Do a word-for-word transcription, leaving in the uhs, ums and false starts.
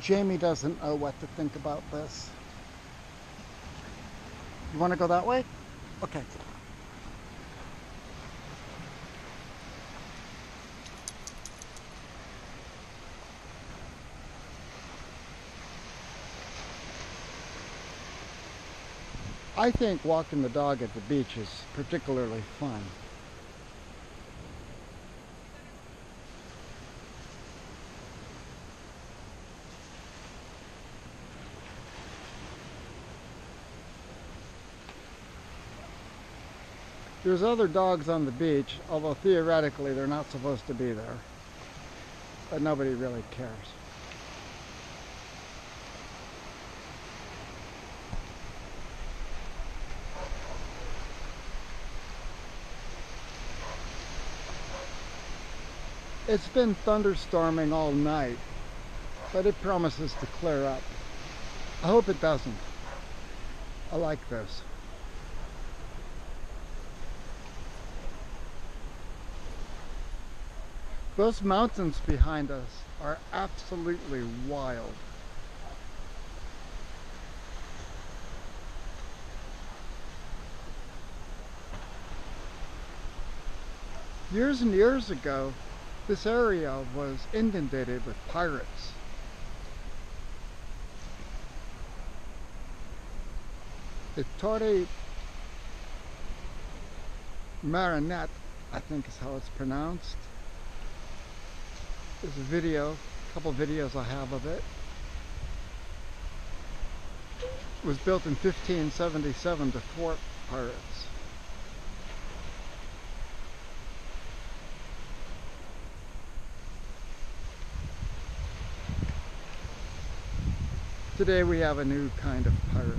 Jamie doesn't know what to think about this. You want to go that way? Okay. I think walking the dog at the beach is particularly fun. There's other dogs on the beach, although theoretically they're not supposed to be there, but nobody really cares. It's been thunderstorming all night, but it promises to clear up. I hope it doesn't. I like this. Those mountains behind us are absolutely wild. Years and years ago, this area was inundated with pirates. The Torre Marinette, I think is how it's pronounced. There's a video, a couple videos I have of it. It was built in fifteen seventy-seven to thwart pirates. Today we have a new kind of pirate.